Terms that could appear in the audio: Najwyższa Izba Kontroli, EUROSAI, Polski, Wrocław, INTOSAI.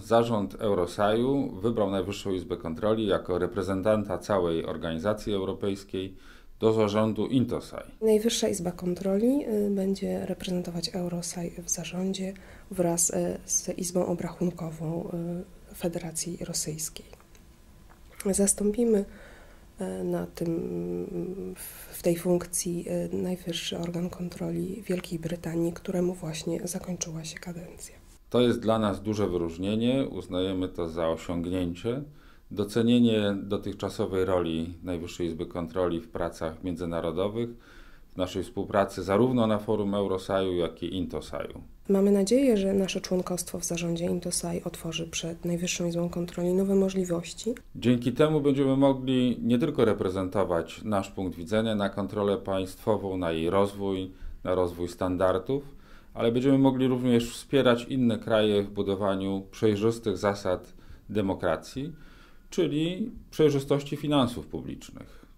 zarząd EUROSAI-u wybrał Najwyższą Izbę Kontroli jako reprezentanta całej organizacji europejskiej do zarządu INTOSAI. Najwyższa Izba Kontroli będzie reprezentować EUROSAI w zarządzie wraz z Izbą Obrachunkową Federacji Rosyjskiej. Zastąpimy w tej funkcji najwyższy organ kontroli Wielkiej Brytanii, któremu właśnie zakończyła się kadencja. To jest dla nas duże wyróżnienie, uznajemy to za osiągnięcie. Docenienie dotychczasowej roli Najwyższej Izby Kontroli w pracach międzynarodowych, w naszej współpracy zarówno na forum EUROSAI-u, jak i INTOSAI-u. Mamy nadzieję, że nasze członkostwo w zarządzie INTOSAI otworzy przed Najwyższą Izbą Kontroli nowe możliwości. Dzięki temu będziemy mogli nie tylko reprezentować nasz punkt widzenia na kontrolę państwową, na jej rozwój, na rozwój standardów, ale będziemy mogli również wspierać inne kraje w budowaniu przejrzystych zasad demokracji, czyli przejrzystości finansów publicznych.